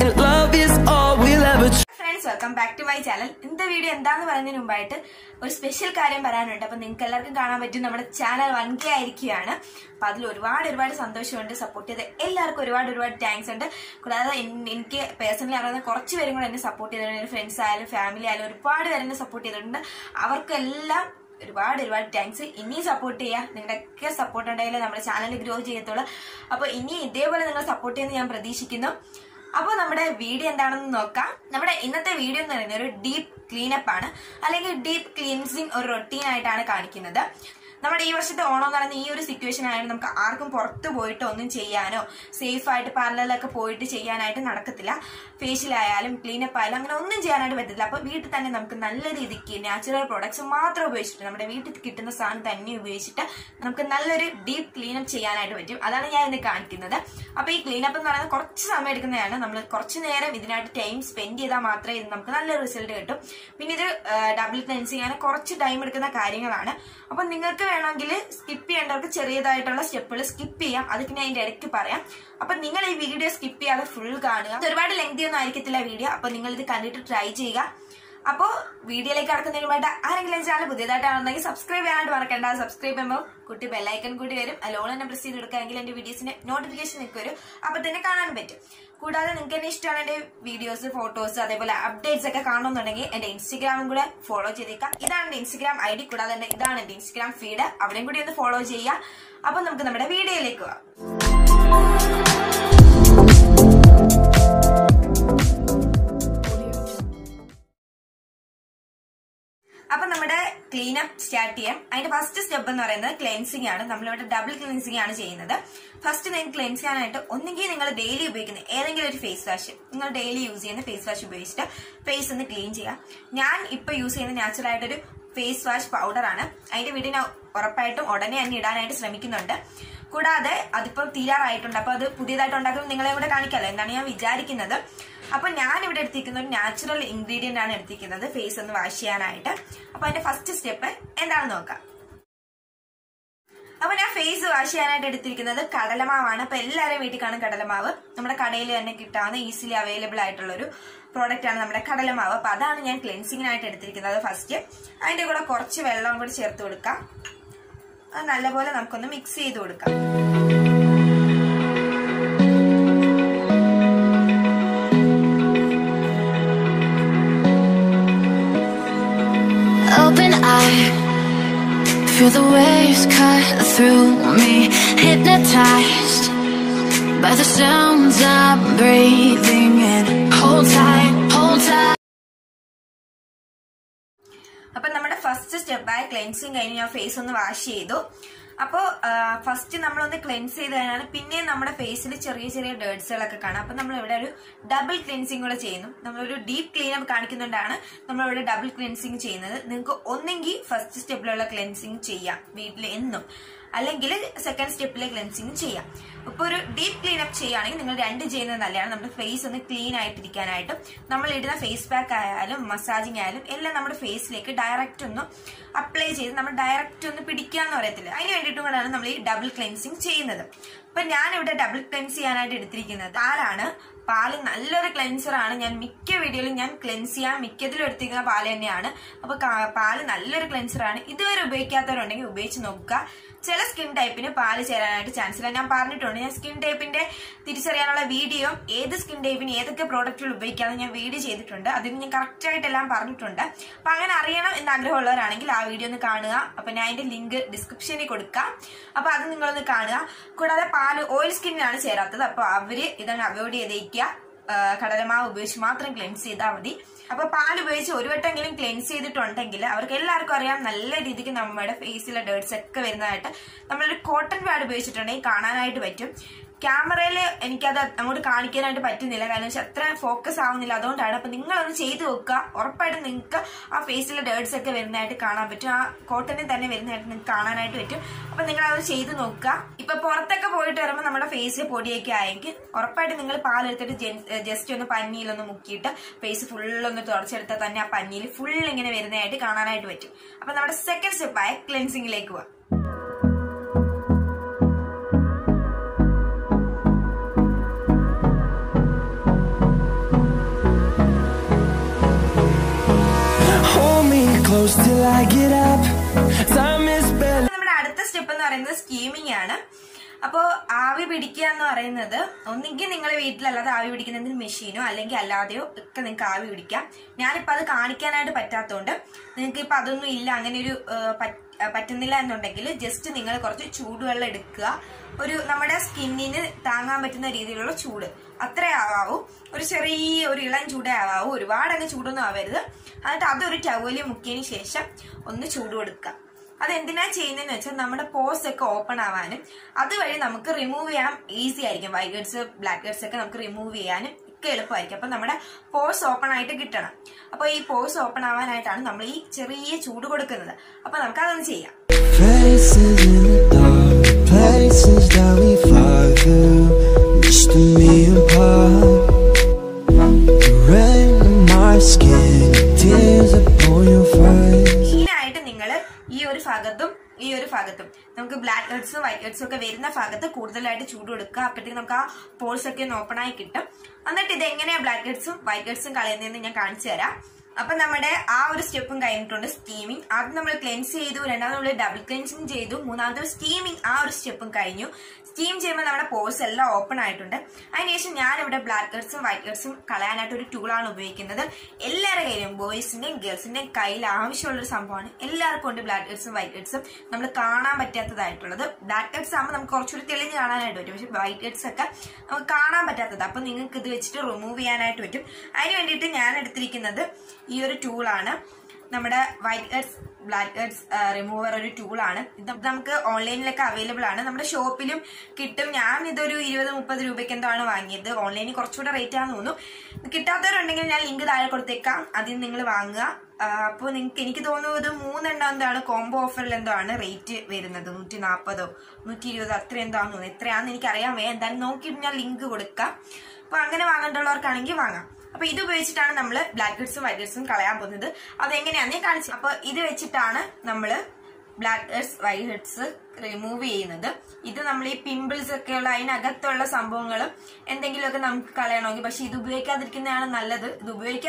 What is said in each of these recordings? and love is all we'll ever try. Friends, welcome back to my channel. In this video, I'm going to a special carrier banana tap and channel 1K Irikiana. Padlo reward Santosh and supported the LR reward tanks and in personally another corch wearing and supported friends, family, part and supported our Kella reward tanks. Inni support ya, support and channel grow Jetola. Upon Inni, they were supporting the Pradeshikino. Upon number video and Noka, number another video and deep cleanup and deep cleansing or routine at Anakanikina. Number even the honor and the situation I am Arkham Porto Boyton in Cheyano, safe fight parallel like a poet Cheyanite and Nakatilla, facial ayalum, clean up island, only Janat with the lapa, wheat and Namkanalari, natural products, Matra waste, number wheat kitten the sun, then new waste, Namkanalari, deep clean up Cheyanite with you, Alania and the Kankinada. A big clean up another corch American, number corchinera within at time, spendia matra in Namkanal result. We need a double cleansing and a corch diamond carrying a runner. Skippy and Cherry the step skippy, other can direct paria. Upon Ningle video skippy are the full garden. There were lengthy on Arkitilla video, upon Ningle the candidate to try Jiga. Upon video like Arkanada, subscribe and subscribe member, good to bell icon, good to alone and proceed to Kangalan videos in notification. Upon then a canon bit. Good other Ninkanishtan videos, photos, updates like a canon and Instagram good follow Jerica. Either Instagram ID could other than Instagram feed, I've good in follow Jaya. Upon them can video like. Clean up start here. And first step is cleansing. We do double cleansing. First cleansing is daily use face wash. Daily use face wash. Face clean. I use natural face wash powder. I will use it. Natural ingredient and face and wash and first step face wash and Kadalama Kadalama, easily available product and Kadalama, Padan and cleansing and first step. And you got a corchi well on share Turka and Alavola mix it. Open eye, feel the waves cut through me. Hypnotized by the sounds I'm breathing in. Hold tight, hold tight. Now, first step by cleansing your face on the wash. First, we cleanse the face with dirts. We do double cleansing. We do deep cleanup. We do double cleansing. We do first step cleansing. We do second step cleansing. We do deep cleanup. We do face clean. We do face pack, massaging, and face direct. Apply direct on the pedicure. Double cleansing chain. But Nan would a double cleansing and I did three in the Tarana, Palin, another cleanser, and Mickey video and cleansia, Mickey the Rithinga Palaniana, a palin, another cleanser, and either a bake at the running of beach noka, sell a skin type in a palace and a chancellor and a parnet on a skin type in the Tisarana video, either skin type in either product will bake and a video shade the tunda, then the character and parnet tunda, Pangan Ariana in Agrahola and a video in the Kana, upon I link description. Now, you can add oil skin to the oil skin. Now, you can add oil skin to the cleanse the Tontangilla, our Kellar Korea, Nalla Didikin, Namada, Facilla, Dirt Secka, Cotton Vada Bishop, Kana Night Vetum, Camera and gather amount of carnican and patinilla and shatra, focus on the ladon, tied up a ningle on Chetuka or Pataninka, a facial dirt set a Vernat Kana, but cotton and then a Vernat Kana and Twitter. Upon the Gala Chetuka, if a portaka poet term face a podiac or patinilla parlor gesture panil on the Mukita, face full on the torture Tatania panil, full in a Vernat Kana and Twitter. Upon the second step by cleansing lake. Close till I get up. Time is barely. This step is scheming. So, we will do this. Then the chain in nature, number post open avan. Other way, Namaka remove am easy. I can buy goods, blackguards, second remove an Kelpa, number post open I take it. Upon post open avan at another cherry chudu go to Canada. Upon Kalansia. Places in the dark, places that we fly through, just to me apart. The rain on my skin, tears upon your face. This is the black earths and white earths. We will open the pores and open the black earths and white earths. Now, we step into steaming. That is cleanse, double cleansing, steaming. Steam pores are open. I black earths and white earths. I will tool all boys and girls. Black earths and white earths. We black earths white earths. Black earths remover tool online available aanu shop ilum kittum njan idoru 20 30 rupeekku endana vaangiyathu online korchuda rate aanu thonu kittaathavar undengil njan link thaale koduthekka adin ningal vaanga appo ninge enikku thonu idu moonenna endana combo offer il endana rate verunathu 140 120 athre endana thonu etra aanu enikku ariyan ve endan nokki njan link kodukka appo angane vaangandullavarku aanengi vaanga. Now, we will use black earths and white earths. Black earths and white earths remove. This is pimples and other samples. And then we will use this. We will use this. Remove it.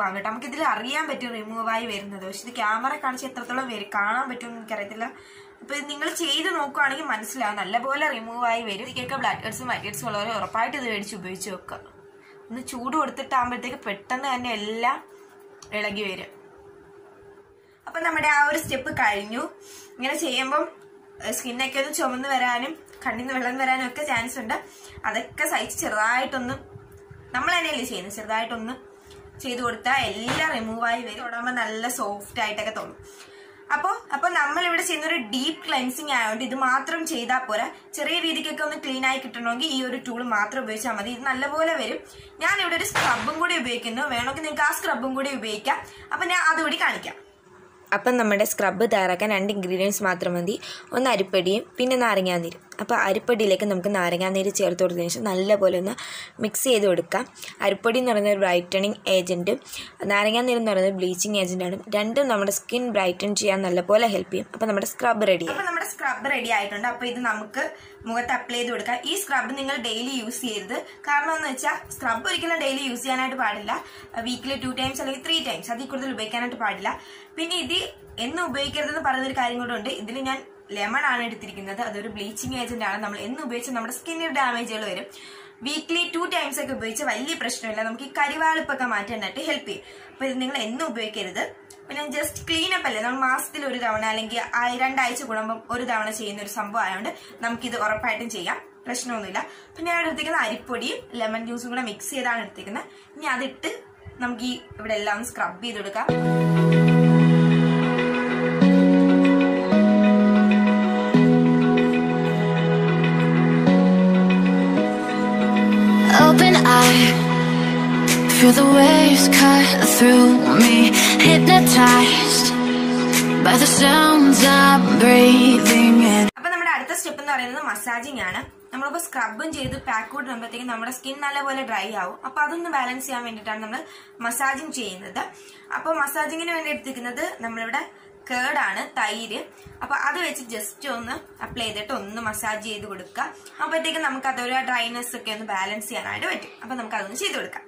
I'm getting a better remove. I wear the camera can't set the very carna between Caratilla. Pinningle cheese and Okani Manslan, a labola remove. I wear the cake of blackheads and whiteheads or a pie to the red chubuchoka. The chudo at the time take a petan and ella elegate. Upon the matter, step a kind you. Skin neck and chum the veranum, cutting the veranum, and sender. Other sides right on the Namalanilis, right on the remove very soft tight. A deep cleansing ion with the matram cheda pora, cherry vidic on the clean eye kitanogi, or tool matra bechamadi, Nalavola very. Yan it is scrubbing good bacon, Venoka scrubbing good bacon, upon the other canica. Upon the made scrub the arakan and ingredients matramandi on the aripedi, pin and aranganir. Upon aripedi like a namkanaranganir chair to organization, Nalabolana, mixe dodka, aripodin another brightening agent, narangan in another bleaching agent, dental number skin brighten chia and Nalabola help you. Upon the scrub ready. Upon the scrub ready, I don't apply the namka, Mugata play dodka, e scrub ningle daily use the Karmanacha, scrub curriculum daily use and at Padilla, a weekly 2 times and 3 times. Adikuru bacon at Padilla. Eno baker than the Paradise carrying on day, then lemon and bleaching agent and skin damage. weekly 2 times ഒക്കെ ഉപയോഗിച്ച് വലിയ പ്രശ്നമില്ല. നമുക്ക് ഈ കരിവാളിപ്പൊക്കെ മാറ്റാനായിട്ട് help ചെയ്യും. അപ്പോൾ ഇത് നിങ്ങൾ എന്നും ഉപയോഗിക്കരുത്. പിന്നെ ജസ്റ്റ് ക്ലീനപ്പ് അല്ലേ, നമ്മൾ മാസത്തിൽ 1 തവണ അല്ലെങ്കിൽ 2 ആഴ്ച കൂടുമ്പം 1 തവണ ചെയ്യുന്ന ഒരു സംഭവം ആയതുകൊണ്ട് നമുക്കിത് ഉറപ്പായിട്ടും ചെയ്യാം, പ്രശ്നമൊന്നുമില്ല. പിന്നെ ഞാൻ എടുത്തിരിക്കുന്ന അരിപ്പൊടിയും ലെമൺ ജ്യൂസും കൂടെ മിക്സ് ചെയ്താണ് എടുത്തിരിക്കുന്നത്. ഇനി അതിട്ട് നമുക്ക് ഈ ഇവിടെ എല്ലാം സ്ക്രബ് ചെയ്ത് കൊടുക്കാം. Open eye, feel the waves cut through me, hypnotized by the sounds I'm breathing in. അപ്പോൾ നമ്മുടെ അടുത്ത സ്റ്റെപ്പ് എന്ന് പറയുന്നത് മസാജിംഗ് ആണ്. നമ്മളിപ്പോൾ സ്ക്രബും ചെയ്ത് പാക്ക് ഔട്ട് ചെയ്യുമ്പോഴത്തേക്കും നമ്മുടെ സ്കിൻ നല്ലപോലെ ഡ്രൈ ആവും. അപ്പോൾ അതൊന്ന് ബാലൻസ് ചെയ്യാൻ വേണ്ടിയിട്ടാണ് നമ്മൾ മസാജിങ് ചെയ്യുന്നത്. അപ്പോൾ മസാജിങ്ങിന് വേണ്ടി എടുത്തിരിക്കുന്നത് നമ്മളിവിടെ കേടാണ്, തൈര്. അപ്പോൾ അത് വെച്ച് ജസ്റ്റ് ഒന്ന് അപ്ലൈ ചെയ്തിട്ട് ഒന്ന് മസാജ് ചെയ്ത് കൊടുക്കുക. അപ്പോഴത്തേക്കും നമുക്ക് അതൊരു ഡ്രൈനെസ് ഒക്കെ ഒന്ന് ബാലൻസ് ചെയ്യാനായിട്ട് പറ്റും. അപ്പോൾ നമുക്ക് അതൊന്ന് ചെയ്ത് കൊടുക്കാം.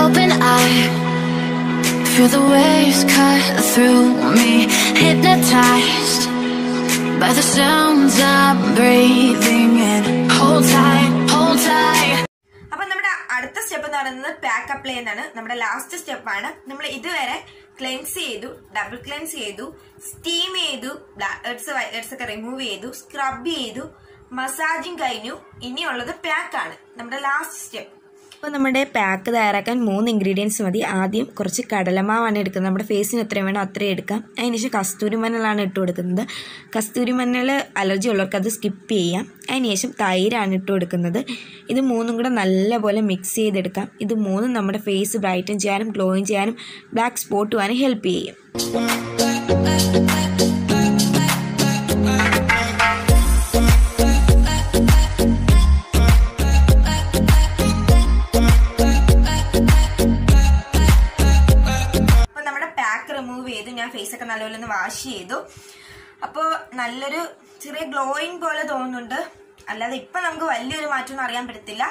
Open eye, feel the waves cut through me, hypnotized by the sounds I'm breathing in. Hold tight, hold tight. അപ്പോൾ നമ്മുടെ അടുത്ത സ്റ്റെപ്പ് എന്ന് പറയുന്നത് പാക്ക് അപ്ലൈ എന്നാണ്, നമ്മുടെ ലാസ്റ്റ് സ്റ്റെപ്പ് ആണ്. നമ്മൾ ഇതുവരെ ക്ലെൻസ് ചെയ്തു, ഡബിൾ ക്ലെൻസ് ചെയ്തു, സ്റ്റീം ചെയ്തു, ഡെഡ്സ് ഒക്കെ റിമൂവ് ചെയ്തു, സ്ക്രബ് ചെയ്തു, മസാജിങ് കഴിഞ്ഞു. ഇനിയുള്ളത് പാക്കാണ്, നമ്മുടെ ലാസ്റ്റ് സ്റ്റെപ്പ്. അപ്പോൾ നമ്മുടെ പാക്ക് തയ്യാറാക്കാൻ 3 ഇൻഗ്രീഡിയൻസ് മതി. ആദ്യം കുറച്ച് കടലമാവാണ് എടുക്കുന്നത്, നമ്മുടെ ഫേസിന് എത്രയും വേണോ അത്രയും എടുക്കാം. അതിനുശേഷം കസ്തൂരി മഞ്ഞളാണ് ഇട്ട് കൊടുക്കുന്നത്. കസ്തൂരി മഞ്ഞൾ അലർജി ഉള്ളവർക്ക് അത് സ്കിപ്പ് ചെയ്യാം. അതിനുശേഷം തൈരാണ് ഇട്ട് കൊടുക്കുന്നത്. ഇത് 3 കൂടെ നല്ലപോലെ മിക്സ് ചെയ്തെടുക്കാം. ഇത് 3 നമ്മുടെ ഫേസ് ബ്രൈറ്റൻ ചെയ്യാനും ഗ്ലോയിൻ ചെയ്യാനും ബ്ലാക്ക് സ്പോട്ട് പോകാനും ഹെൽപ്പ് ചെയ്യും. ഫേസൊക്കെ നല്ലപോലെ ഒന്ന് വാഷ് ചെയ്തു. അപ്പോൾ നല്ലൊരു ചെറിയ ഗ്ലോയിങ് പോലെ തോന്നുന്നുണ്ട്. അല്ലാതെ ഇപ്പം നമുക്ക് വലിയൊരു മാറ്റമൊന്നും അറിയാൻ പറ്റത്തില്ല.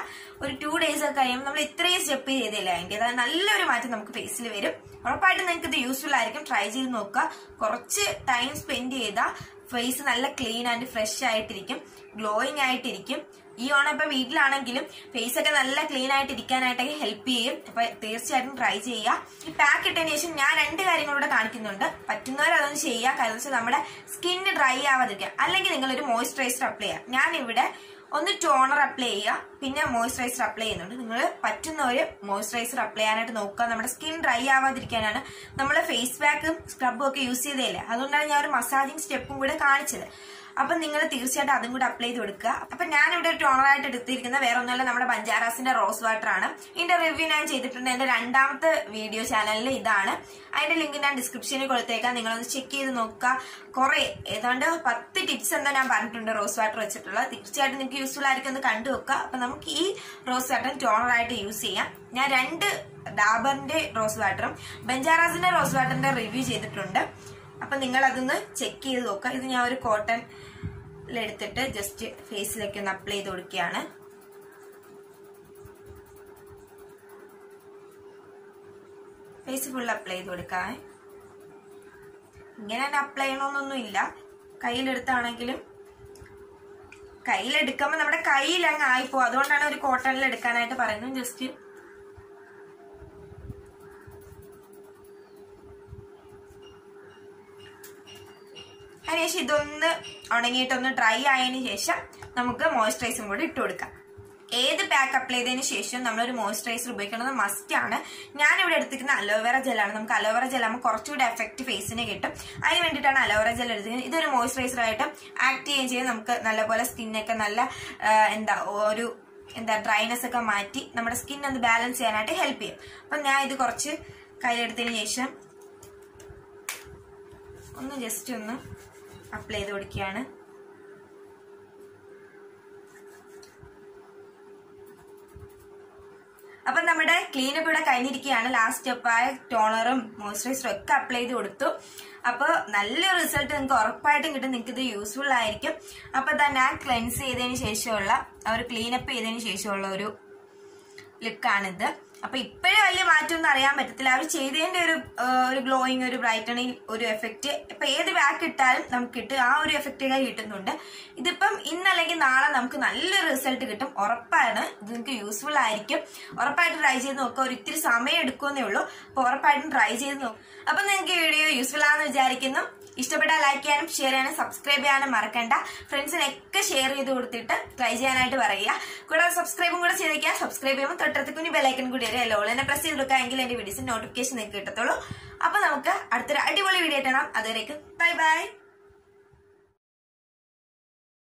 ഒരു 2 days ഒക്കെ കഴിയുമ്പോൾ നമ്മൾ ഇത്രയും സ്റ്റെപ്പ് ചെയ്തില്ല, അതിൻ്റെതായ നല്ലൊരു മാറ്റം നമുക്ക് ഫേസിൽ വരും. ഉറപ്പായിട്ടും നിങ്ങൾക്ക് ഇത് യൂസ്ഫുൾ ആയിരിക്കും. ട്രൈ ചെയ്ത് നോക്കുക. കുറച്ച് ടൈം സ്പെൻഡ് ചെയ്താൽ ഫേസ് നല്ല ക്ലീൻ ആൻഡ് ഫ്രഷ് ആയിട്ടിരിക്കും, ഗ്ലോയിങ് ആയിട്ടിരിക്കും. ഈ ഓണം ഇപ്പോൾ വീട്ടിലാണെങ്കിലും ഫേസൊക്കെ നല്ല ക്ലീൻ ആയിട്ട് ഇരിക്കാനായിട്ടൊക്കെ ഹെൽപ്പ് ചെയ്യും. അപ്പോൾ തീർച്ചയായിട്ടും ട്രൈ ചെയ്യുക. ഈ പാക്ക് ഇട്ടതിന് ശേഷം ഞാൻ 2 കാര്യങ്ങളൂടെ കാണിക്കുന്നുണ്ട്. പറ്റുന്നവർ അതൊന്നും ചെയ്യുക. കാരണം വെച്ചാൽ നമ്മുടെ സ്കിന്ന് ഡ്രൈ ആവാതിരിക്കുക. അല്ലെങ്കിൽ നിങ്ങളൊരു മോയ്സ്ചറൈസർ അപ്ലൈ ചെയ്യുക. ഞാനിവിടെ ഒന്ന് ടോണർ അപ്ലൈ ചെയ്യുക, പിന്നെ മോയ്സ്ചറൈസർ അപ്ലൈ ചെയ്യുന്നുണ്ട്. നിങ്ങൾ പറ്റുന്നവർ മോയ്സ്ചറൈസർ അപ്ലൈ ചെയ്യാനായിട്ട് നോക്കുക. നമ്മുടെ സ്കിൻ ഡ്രൈ ആവാതിരിക്കാനാണ് നമ്മൾ ഫേസ് പാക്കും സ്ക്രബും ഒക്കെ യൂസ് ചെയ്തേലേ. അതുകൊണ്ടാണ് ഞാൻ ഒരു മസാജിങ് സ്റ്റെപ്പും കൂടെ കാണിച്ചത്. അപ്പം നിങ്ങൾ തീർച്ചയായിട്ടും അതും കൂടെ അപ്ലൈ ചെയ്ത് കൊടുക്കുക. അപ്പം ഞാനിവിടെ ടോണറായിട്ട് എടുത്തിരിക്കുന്ന വേറെ ഒന്നുമല്ല, നമ്മുടെ ബഞ്ചാറാസിന്റെ റോസ് വാട്ടർ ആണ്. ഇതിന്റെ റിവ്യൂ ഞാൻ ചെയ്തിട്ടുണ്ട് എന്റെ 2ാമത്തെ വീഡിയോ ചാനലിൽ ഇതാണ്. അതിന്റെ ലിങ്ക് ഞാൻ ഡിസ്ക്രിപ്ഷനിൽ കൊടുത്തേക്കാം. നിങ്ങളൊന്ന് ചെക്ക് ചെയ്ത് നോക്കുക. കുറെ ഏതാണ്ട് 10 ടിപ്സ് എന്താ ഞാൻ പറഞ്ഞിട്ടുണ്ട് റോസ് വാട്ടർ വെച്ചിട്ടുള്ളത്. തീർച്ചയായിട്ടും നിങ്ങൾക്ക് യൂസ്ഫുൾ ആയിരിക്കും, ഒന്ന് കണ്ടു നോക്കുക. അപ്പം നമുക്ക് ഈ റോസ് വാട്ടർ ടോണറായിട്ട് യൂസ് ചെയ്യാം. ഞാൻ 2 ഡാബറിന്റെ റോസ് വാട്ടറും ബഞ്ചാറാസിന്റെ റോസ് വാട്ടറിന്റെ റിവ്യൂ ചെയ്തിട്ടുണ്ട്. അപ്പം നിങ്ങൾ അതൊന്ന് ചെക്ക് ചെയ്ത് നോക്കുക. ഇത് ഞാൻ ഒരു കോട്ടണിലെടുത്തിട്ട് ജസ്റ്റ് ഫേസിലേക്ക് ഒന്ന് അപ്ലൈ ചെയ്ത് കൊടുക്കുകയാണ്. ഫേസ് ഫുൾ അപ്ലൈ ചെയ്ത് കൊടുക്കാൻ. ഇങ്ങനെ തന്നെ അപ്ലൈ ചെയ്യണമെന്നൊന്നുമില്ല, കയ്യിലെടുത്താണെങ്കിലും കയ്യിലെടുക്കുമ്പോൾ നമ്മുടെ കയ്യിലങ്ങ് ആയിപ്പോ. അതുകൊണ്ടാണ് ഒരു കോട്ടണിൽ എടുക്കാനായിട്ട് പറയുന്നത്. ജസ്റ്റ് അതിനുശേഷം ഇതൊന്ന് ഉണങ്ങിയിട്ടൊന്ന് ഡ്രൈ ആയതിനു ശേഷം നമുക്ക് മോയ്സ്ചറൈസറും കൂടി ഇട്ട് കൊടുക്കാം. ഏത് പാക്ക് അപ്ലൈ ചെയ്തതിനു ശേഷം നമ്മളൊരു മോയ്സ്ചറൈസർ ഉപയോഗിക്കുന്നത് മസ്റ്റാണ്. ഞാനിവിടെ എടുത്തിരിക്കുന്ന അലോവേറ ജെല്ലാണ്. നമുക്ക് അലോവേറ ജെല്ലാകുമ്പോൾ കുറച്ചുകൂടി എഫക്റ്റ് ഫേസിന് കിട്ടും. അതിന് വേണ്ടിയിട്ടാണ് അലോവേറ ജെൽ എടുത്തിരിക്കുന്നത്. ഇതൊരു മോയ്സ്ചറൈസറായിട്ട് ആക്ട് ചെയ്യുകയും ചെയ്യും. നമുക്ക് നല്ലപോലെ സ്കിന്നൊക്കെ നല്ല ഡ്രൈനെസ് ഒക്കെ മാറ്റി നമ്മുടെ സ്കിൻ ഒന്ന് ബാലൻസ് ചെയ്യാനായിട്ട് ഹെൽപ്പ് ചെയ്യും. അപ്പം ഞാൻ ഇത് കുറച്ച് കയ്യിലെടുത്തതിന് ശേഷം ഒന്ന് ജസ്റ്റ് ഒന്ന് അപ്ലൈ ചെയ്ത് കൊടുക്കുകയാണ്. അപ്പം നമ്മുടെ ക്ലീനപ്പ് ഇവിടെ കഴിഞ്ഞിരിക്കുകയാണ്. ലാസ്റ്റ് സ്റ്റെപ്പായ ടോണറും മോയ്സ്ചറൈസറും ഒക്കെ അപ്ലൈ ചെയ്ത് കൊടുത്തു. അപ്പോൾ നല്ലൊരു റിസൾട്ട് നിങ്ങൾക്ക് ഉറപ്പായിട്ടും കിട്ടും. നിങ്ങൾക്ക് ഇത് യൂസ്ഫുൾ ആയിരിക്കും. അപ്പം തന്നെ ആ ക്ലെൻസ് ചെയ്തതിന് ശേഷമുള്ള, ഒരു ക്ലീനപ്പ് ചെയ്തതിന് ശേഷമുള്ള ഒരു ലുക്കാണിത്. അപ്പോൾ ഇപ്പോഴും വലിയ മാറ്റമൊന്നും അറിയാൻ പറ്റത്തില്ല. അവർ ചെയ്തതിൻ്റെ ഒരു ഗ്ലോയിങ്, ഒരു ബ്രൈറ്റണിങ്, ഒരു എഫക്റ്റ് ഇപ്പം ഏത് ബാക്ക് ഇട്ടാലും നമുക്ക് കിട്ടും. ആ ഒരു എഫക്റ്റൊക്കെ കിട്ടുന്നുണ്ട്. ഇതിപ്പം ഇന്നല്ലെങ്കിൽ നാളെ നമുക്ക് നല്ലൊരു റിസൾട്ട് കിട്ടും ഉറപ്പാണ്. ഇത് നിങ്ങൾക്ക് യൂസ്ഫുൾ ആയിരിക്കും. ഉറപ്പായിട്ടും ട്രൈ ചെയ്ത് നോക്കുക. ഒരു ഇത്തിരി സമയം എടുക്കുമെന്നേ ഉള്ളൂ. അപ്പോൾ ഉറപ്പായിട്ടും ട്രൈ ചെയ്ത് നോക്കും. അപ്പം നിങ്ങൾക്ക് ഈ വീഡിയോ യൂസ്ഫുൾ ആണെന്ന് വിചാരിക്കുന്നു. ഇഷ്ടപ്പെട്ടാൽ ലൈക്ക് ചെയ്യാനും ഷെയർ ചെയ്യാനും സബ്സ്ക്രൈബ് ചെയ്യാനും മറക്കണ്ട. ഫ്രണ്ട്സിനൊക്കെ ഷെയർ ചെയ്ത് കൊടുത്തിട്ട് ട്രൈ ചെയ്യാനായിട്ട് പറയുക. കൂടാതെ സബ്സ്ക്രൈബും കൂടെ ചെയ്തേക്കുക. സബ്സ്ക്രൈബ് ചെയ്യുമ്പോൾ തൊട്ടടുത്ത് കുഞ്ഞു ബെലൈക്കൻ കൂടി വരെ ലോൾ എന്നെ പ്രസ് ചെയ്ത് കൊടുക്കുകയാണെങ്കിൽ എന്റെ വീഡിയോസിന് നോട്ടിഫിക്കേഷൻ നിങ്ങൾക്ക് കിട്ടത്തുള്ളൂ. അപ്പൊ നമുക്ക് അടുത്തൊരു അടിപൊളി വീഡിയോ ഇടണം. അതുവരേക്കും ബൈ ബൈ.